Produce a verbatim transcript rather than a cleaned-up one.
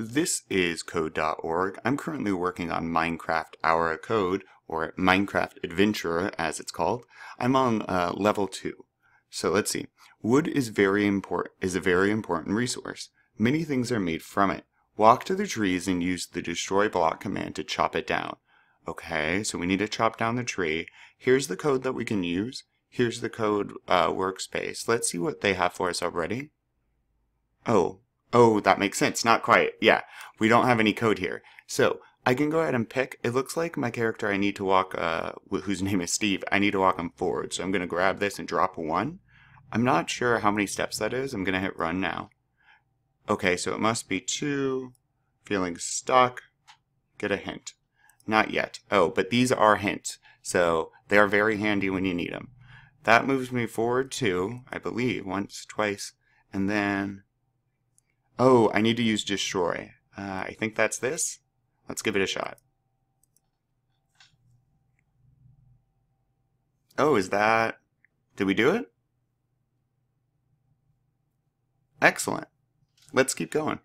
This is code dot org. I'm currently working on Minecraft Hour of Code, or Minecraft Adventurer as it's called. I'm on uh, level two. So let's see. Wood is very important is a very important resource. Many things are made from it. Walk to the trees and use the destroy block command to chop it down. Okay, so we need to chop down the tree. Here's the code that we can use. Here's the code uh, workspace. Let's see what they have for us already. Oh, oh, that makes sense. Not quite. Yeah, we don't have any code here. So I can go ahead and pick. It looks like my character I need to walk, uh, whose name is Steve, I need to walk him forward. So I'm going to grab this and drop a one. I'm not sure how many steps that is. I'm going to hit run now. Okay, so it must be two. Feeling stuck. Get a hint. Not yet. Oh, but these are hints. So they are very handy when you need them. That moves me forward two, I believe, once, twice, and then, oh, I need to use destroy. Uh, I think that's this. Let's give it a shot. Oh, is that, did we do it? Excellent. Let's keep going.